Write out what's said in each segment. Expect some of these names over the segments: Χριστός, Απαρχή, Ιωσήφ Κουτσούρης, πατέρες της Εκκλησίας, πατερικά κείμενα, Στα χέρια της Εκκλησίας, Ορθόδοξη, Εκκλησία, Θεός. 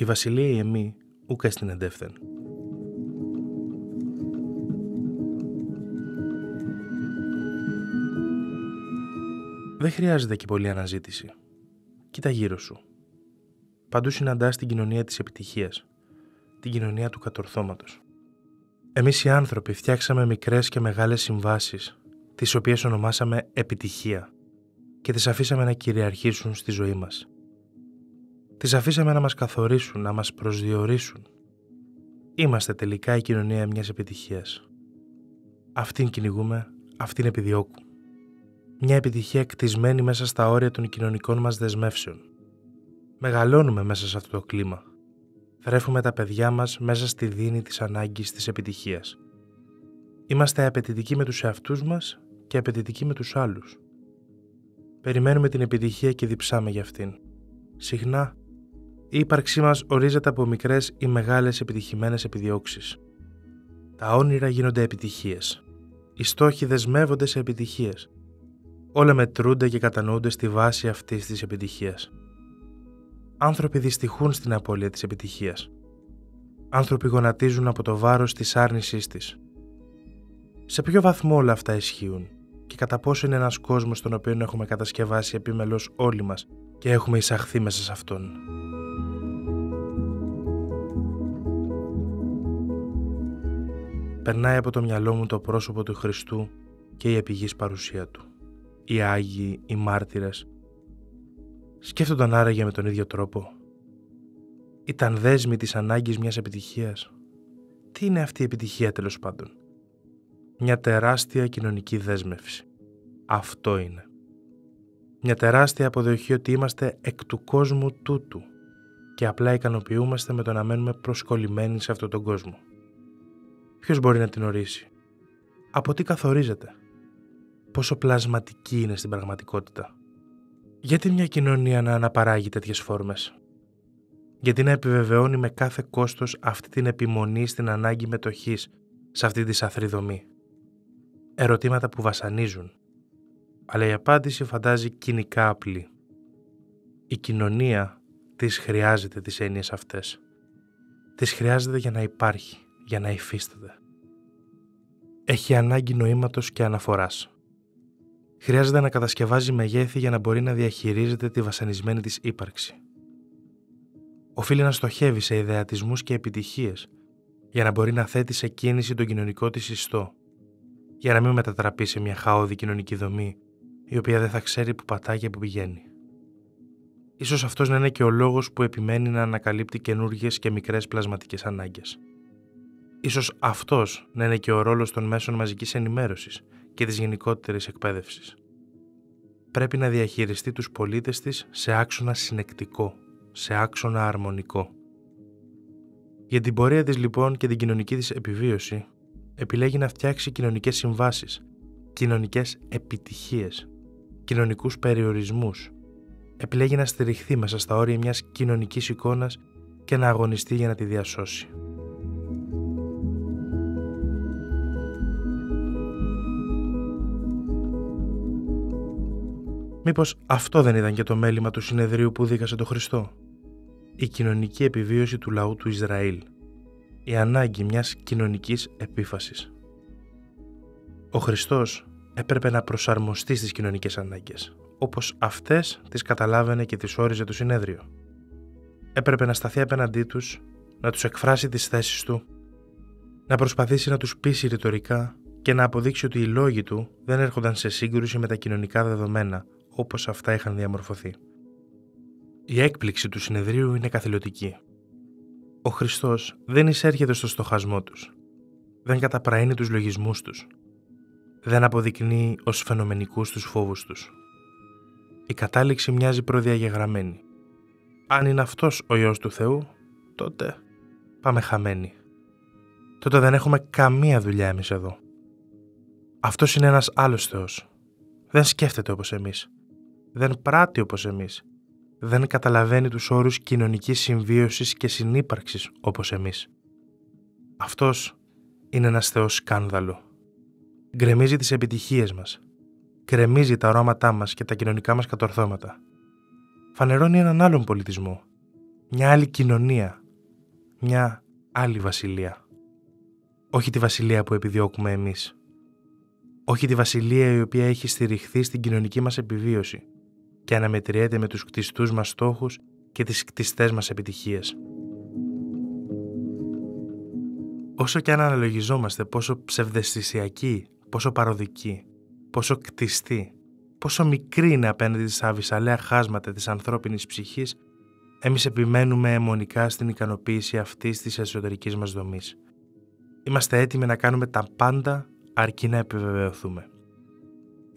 Η βασιλεία εμή ουκ έστεινε δεύθεν. Δεν χρειάζεται και πολλή αναζήτηση. Κοίτα γύρω σου. Παντού συναντάς την κοινωνία της επιτυχίας, την κοινωνία του κατορθώματος. Εμείς οι άνθρωποι φτιάξαμε μικρές και μεγάλες συμβάσεις, τις οποίες ονομάσαμε επιτυχία και τις αφήσαμε να κυριαρχήσουν στη ζωή μας. Τις αφήσαμε να μας καθορίσουν, να μας προσδιορίσουν. Είμαστε τελικά η κοινωνία μιας επιτυχίας. Αυτήν κυνηγούμε, αυτήν επιδιώκουμε. Μια επιτυχία κτισμένη μέσα στα όρια των κοινωνικών μας δεσμεύσεων. Μεγαλώνουμε μέσα σε αυτό το κλίμα. Θρέφουμε τα παιδιά μας μέσα στη δίνη της ανάγκης της επιτυχίας. Είμαστε απαιτητικοί με τους εαυτούς μας και απαιτητικοί με τους άλλους. Περιμένουμε την επιτυχία και διψάμε για αυτήν. Συχνά, η ύπαρξή μας ορίζεται από μικρές ή μεγάλες επιτυχημένες επιδιώξεις. Τα όνειρα γίνονται επιτυχίες. Οι στόχοι δεσμεύονται σε επιτυχίες. Όλα μετρούνται και κατανοούνται στη βάση αυτής της επιτυχίας. Άνθρωποι δυστυχούν στην απώλεια της επιτυχίας. Άνθρωποι γονατίζουν από το βάρος της άρνησής της. Σε ποιο βαθμό όλα αυτά ισχύουν και κατά πόσο είναι ένας κόσμος τον οποίο έχουμε κατασκευάσει επιμελώς όλοι μας και έχουμε εισαχθεί μέσα σε αυτόν. Περνάει από το μυαλό μου το πρόσωπο του Χριστού και η επιγής παρουσία του. Οι Άγιοι, οι μάρτυρες, σκέφτονταν άραγε με τον ίδιο τρόπο. Ήταν δέσμοι της ανάγκης μιας επιτυχίας. Τι είναι αυτή η επιτυχία τέλος πάντων? Μια τεράστια κοινωνική δέσμευση. Αυτό είναι. Μια τεράστια αποδοχή ότι είμαστε εκ του κόσμου τούτου και απλά ικανοποιούμαστε με το να μένουμε προσκολλημένοι σε αυτόν τον κόσμο. Ποιος μπορεί να την ορίσει? Από τι καθορίζεται? Πόσο πλασματική είναι στην πραγματικότητα? Γιατί μια κοινωνία να αναπαράγει τέτοιες φόρμες? Γιατί να επιβεβαιώνει με κάθε κόστος αυτή την επιμονή στην ανάγκη μετοχής σε αυτή τη σαθρή δομή? Ερωτήματα που βασανίζουν. Αλλά η απάντηση φαντάζει κοινικά απλή. Η κοινωνία της χρειάζεται τις έννοιες αυτές. Τις χρειάζεται για να υπάρχει, για να υφίσταται. Έχει ανάγκη νοήματος και αναφοράς. Χρειάζεται να κατασκευάζει μεγέθη για να μπορεί να διαχειρίζεται τη βασανισμένη της ύπαρξη. Οφείλει να στοχεύει σε ιδεατισμούς και επιτυχίες για να μπορεί να θέτει σε κίνηση τον κοινωνικό της ιστό, για να μην μετατραπεί σε μια χαόδη κοινωνική δομή η οποία δεν θα ξέρει που πατάει και που πηγαίνει. Ίσως αυτός να είναι και ο λόγος που επιμένει να ανακαλύπτει καινούργιες και μικρές πλασματικές ανάγκες. Ίσως αυτός να είναι και ο ρόλος των μέσων μαζικής ενημέρωσης και της γενικότερης εκπαίδευσης. Πρέπει να διαχειριστεί τους πολίτες της σε άξονα συνεκτικό, σε άξονα αρμονικό. Για την πορεία της λοιπόν και την κοινωνική της επιβίωση, επιλέγει να φτιάξει κοινωνικές συμβάσεις, κοινωνικές επιτυχίες, κοινωνικούς περιορισμούς. Επιλέγει να στηριχθεί μέσα στα όρια μιας κοινωνικής εικόνας και να αγωνιστεί για να τη διασώσει. Μήπως αυτό δεν ήταν και το μέλημα του συνεδρίου που δίκασε τον Χριστό? Η κοινωνική επιβίωση του λαού του Ισραήλ. Η ανάγκη μιας κοινωνικής επίφασης. Ο Χριστός έπρεπε να προσαρμοστεί στις κοινωνικές ανάγκες, όπως αυτές τις καταλάβαινε και τις όριζε το συνέδριο. Έπρεπε να σταθεί απέναντί τους, να τους εκφράσει τις θέσεις του, να προσπαθήσει να τους πείσει ρητορικά και να αποδείξει ότι οι λόγοι του δεν έρχονταν σε σύγκρουση με τα κοινωνικά δεδομένα, όπως αυτά είχαν διαμορφωθεί. Η έκπληξη του συνεδρίου είναι καθηλωτική. Ο Χριστός δεν εισέρχεται στο στοχασμό τους. Δεν καταπραίνει τους λογισμούς τους. Δεν αποδεικνύει ως φαινομενικούς τους φόβους τους. Η κατάληξη μοιάζει προδιαγεγραμμένη. Αν είναι αυτός ο Υιός του Θεού, τότε πάμε χαμένοι. Τότε δεν έχουμε καμία δουλειά εμείς εδώ. Αυτός είναι ένας άλλος Θεός. Δεν σκέφτεται όπως εμείς. Δεν πράττει όπως εμείς. Δεν καταλαβαίνει τους όρους κοινωνικής συμβίωσης και συνύπαρξης όπως εμείς. Αυτός είναι ένας Θεός σκάνδαλο. Γκρεμίζει τις επιτυχίες μας. Γκρεμίζει τα οράματά μας και τα κοινωνικά μας κατορθώματα. Φανερώνει έναν άλλον πολιτισμό. μια άλλη κοινωνία, μια άλλη βασιλεία. Όχι τη βασιλεία που επιδιώκουμε εμείς. Όχι τη βασιλεία η οποία έχει στηριχθεί στην κοινωνική μας επιβίωση και αναμετριέται με τους κτιστούς μας στόχους και τις κτιστές μας επιτυχίες. Όσο και αν αναλογιζόμαστε πόσο ψευδαισθησιακή, πόσο παροδική, πόσο κτιστή, πόσο μικρή είναι απέναντι στα αβυσαλαία χάσματα της ανθρώπινης ψυχής, εμείς επιμένουμε αιμονικά στην ικανοποίηση αυτής της εσωτερικής μας δομής. Είμαστε έτοιμοι να κάνουμε τα πάντα αρκεί να επιβεβαιωθούμε.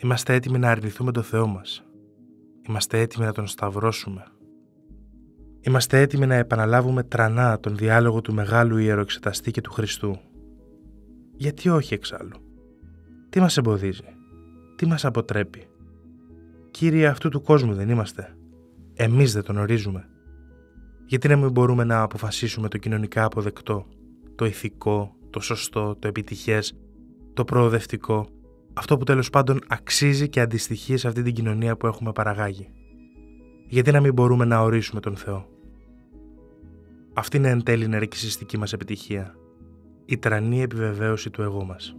Είμαστε έτοιμοι να αρνηθούμε το Θεό μας. Είμαστε έτοιμοι να τον σταυρώσουμε. Είμαστε έτοιμοι να επαναλάβουμε τρανά τον διάλογο του μεγάλου ιεροεξεταστή και του Χριστού. Γιατί όχι εξάλλου? Τι μας εμποδίζει? Τι μας αποτρέπει? Κύριοι αυτού του κόσμου δεν είμαστε? Εμείς δεν τον ορίζουμε? Γιατί να μην μπορούμε να αποφασίσουμε το κοινωνικά αποδεκτό, το ηθικό, το σωστό, το επιτυχές, το προοδευτικό, αυτό που τέλος πάντων αξίζει και αντιστοιχεί σε αυτή την κοινωνία που έχουμε παραγάγει? Γιατί να μην μπορούμε να ορίσουμε τον Θεό? Αυτή είναι εν τέλει η νερκισιστική μας επιτυχία, η τρανή επιβεβαίωση του εγώ μας.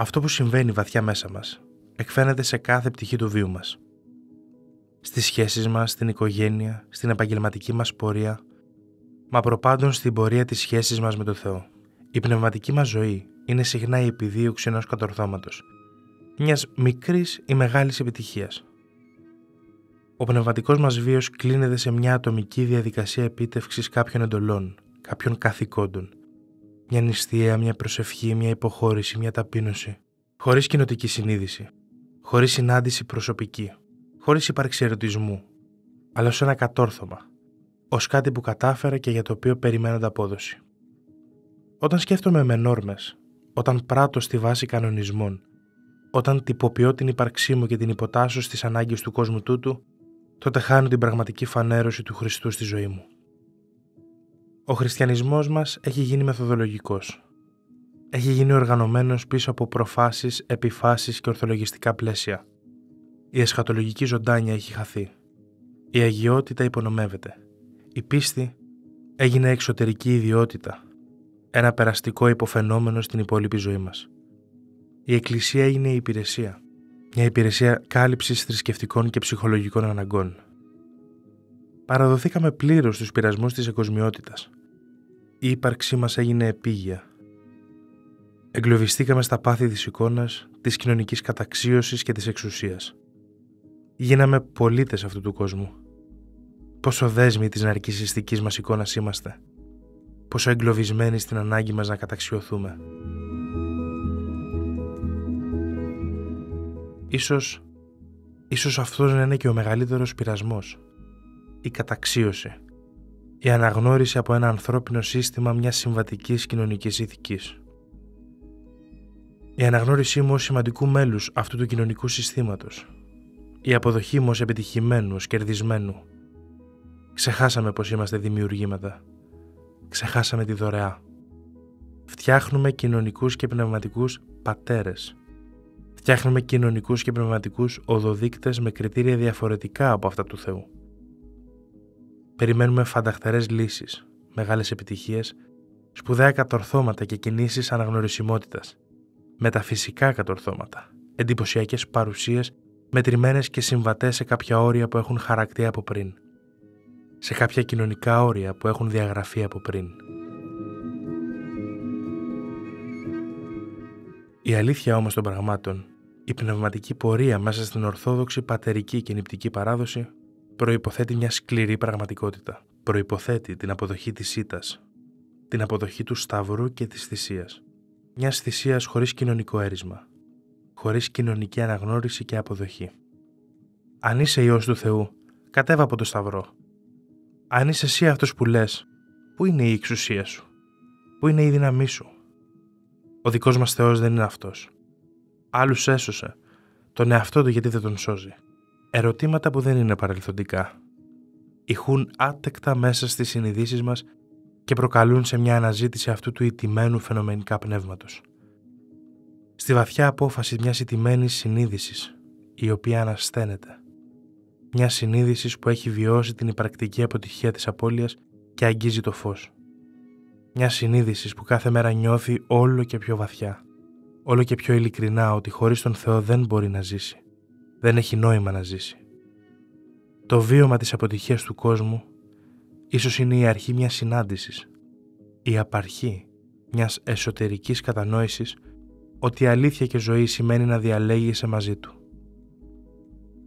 Αυτό που συμβαίνει βαθιά μέσα μας εκφαίνεται σε κάθε πτυχή του βίου μας. Στις σχέσεις μας, στην οικογένεια, στην επαγγελματική μας πορεία, μα προπάντων στην πορεία της σχέσης μας με τον Θεό. Η πνευματική μας ζωή είναι συχνά η επιδίωξη ενός κατορθώματος, μιας μικρής ή μεγάλης επιτυχίας. Ο πνευματικός μας βίος κλείνεται σε μια ατομική διαδικασία επίτευξης κάποιων εντολών, κάποιων καθηκόντων. Μια νηστεία, μια προσευχή, μια υποχώρηση, μια ταπείνωση. Χωρίς κοινοτική συνείδηση, χωρίς συνάντηση προσωπική, χωρίς ύπαρξη ερωτισμού, αλλά ως ένα κατόρθωμα, ως κάτι που κατάφερα και για το οποίο περιμένω ανταπόδοση. Όταν σκέφτομαι με νόρμες, όταν πράττω στη βάση κανονισμών, όταν τυποποιώ την ύπαρξή μου και την υποτάσσω στις ανάγκες του κόσμου τούτου, τότε χάνω την πραγματική φανέρωση του Χριστού στη ζωή μου. Ο χριστιανισμός μας έχει γίνει μεθοδολογικός. Έχει γίνει οργανωμένος πίσω από προφάσεις, επιφάσεις και ορθολογιστικά πλαίσια. Η εσχατολογική ζωντάνια έχει χαθεί. Η αγιότητα υπονομεύεται. Η πίστη έγινε εξωτερική ιδιότητα. Ένα περαστικό υποφαινόμενο στην υπόλοιπη ζωή μας. Η Εκκλησία είναι η υπηρεσία. Μια υπηρεσία κάλυψης θρησκευτικών και ψυχολογικών αναγκών. Παραδοθήκαμε πλήρως στους πειρασμούς της εκκοσμιότητας. Η ύπαρξή μας έγινε επίγεια. Εγκλωβιστήκαμε στα πάθη της εικόνας, της κοινωνικής καταξίωσης και της εξουσίας. Γίναμε πολίτες αυτού του κόσμου. Πόσο δέσμοι της ναρκισσιστικής μας εικόνας είμαστε. Πόσο εγκλωβισμένοι στην ανάγκη μας να καταξιωθούμε. Ίσως αυτός να είναι και ο μεγαλύτερος πειρασμός. Η καταξίωση. Η αναγνώριση από ένα ανθρώπινο σύστημα μιας συμβατικής κοινωνικής ηθικής. Η αναγνώρισή μου ως σημαντικού μέλους αυτού του κοινωνικού συστήματος. Η αποδοχή μου ως επιτυχημένου, ως κερδισμένου. Ξεχάσαμε πως είμαστε δημιουργήματα. Ξεχάσαμε τη δωρεά. Φτιάχνουμε κοινωνικούς και πνευματικούς πατέρες. Φτιάχνουμε κοινωνικούς και πνευματικούς οδοδείκτες με κριτήρια διαφορετικά από αυτά του Θεού. Περιμένουμε φανταχτερές λύσεις, μεγάλες επιτυχίες, σπουδαία κατορθώματα και κινήσεις αναγνωρισιμότητας. Μεταφυσικά κατορθώματα, εντυπωσιακές παρουσίες, μετρημένες και συμβατές σε κάποια όρια που έχουν χαρακτεί από πριν, σε κάποια κοινωνικά όρια που έχουν διαγραφεί από πριν. Η αλήθεια όμως των πραγμάτων, η πνευματική πορεία μέσα στην ορθόδοξη πατερική και νηπτική παράδοση, προϋποθέτει μια σκληρή πραγματικότητα. Προϋποθέτει την αποδοχή της ήττας, την αποδοχή του σταυρού και της θυσίας. Μιας θυσίας χωρίς κοινωνικό έρισμα, χωρίς κοινωνική αναγνώριση και αποδοχή. Αν είσαι Υιός του Θεού, κατέβα από το σταυρό. Αν είσαι εσύ αυτός που λες, πού είναι η εξουσία σου, πού είναι η δύναμή σου? Ο δικός μας Θεός δεν είναι αυτός. Άλλους έσωσε, τον εαυτό του γιατί δεν τον σώζει. Ερωτήματα που δεν είναι παρελθοντικά. Ηχούν άτεκτα μέσα στις συνειδήσεις μας και προκαλούν σε μια αναζήτηση αυτού του ηττημένου φαινομενικά πνεύματος. Στη βαθιά απόφαση μιας ηττημένης συνείδησης, η οποία ανασθένεται. Μια συνείδησης που έχει βιώσει την υπαρκτική αποτυχία της απώλειας και αγγίζει το φως. Μια συνείδησης που κάθε μέρα νιώθει όλο και πιο βαθιά, όλο και πιο ειλικρινά ότι χωρίς τον Θεό δεν μπορεί να ζήσει, δεν έχει νόημα να ζήσει. Το βίωμα της αποτυχίας του κόσμου ίσως είναι η αρχή μιας συνάντησης, η απαρχή μιας εσωτερικής κατανόησης ότι αλήθεια και ζωή σημαίνει να διαλέγεσαι μαζί του.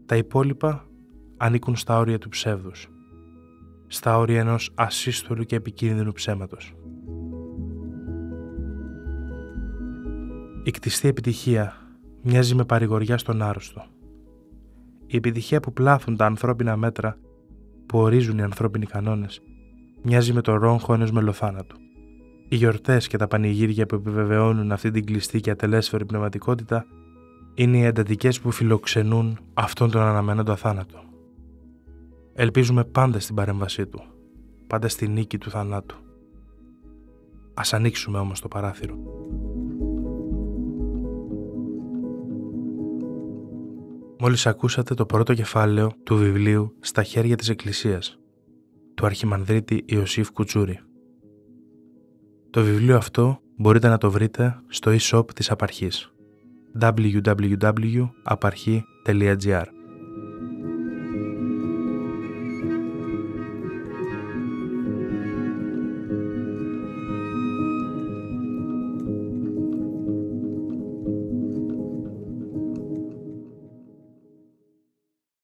Τα υπόλοιπα ανήκουν στα όρια του ψεύδους, στα όρια ενός ασύστολου και επικίνδυνου ψέματος. Η κτιστή επιτυχία μοιάζει με παρηγοριά στον άρρωστο. Η επιτυχία που πλάθουν τα ανθρώπινα μέτρα που ορίζουν οι ανθρώπινοι κανόνες μοιάζει με το ρόγχο ενός μελοθάνατου. Οι γιορτές και τα πανηγύρια που επιβεβαιώνουν αυτή την κλειστή και ατελέσφαιρη πνευματικότητα είναι οι εντατικές που φιλοξενούν αυτόν τον αναμένοντα θάνατο. Ελπίζουμε πάντα στην παρέμβασή του, πάντα στη νίκη του θανάτου. Ας ανοίξουμε όμως το παράθυρο. Μόλις ακούσατε το πρώτο κεφάλαιο του βιβλίου «Στα χέρια της Εκκλησίας» του αρχιμανδρίτη Ιωσήφ Κουτσούρη. Το βιβλίο αυτό μπορείτε να το βρείτε στο e-shop της Απαρχής www.aparchi.gr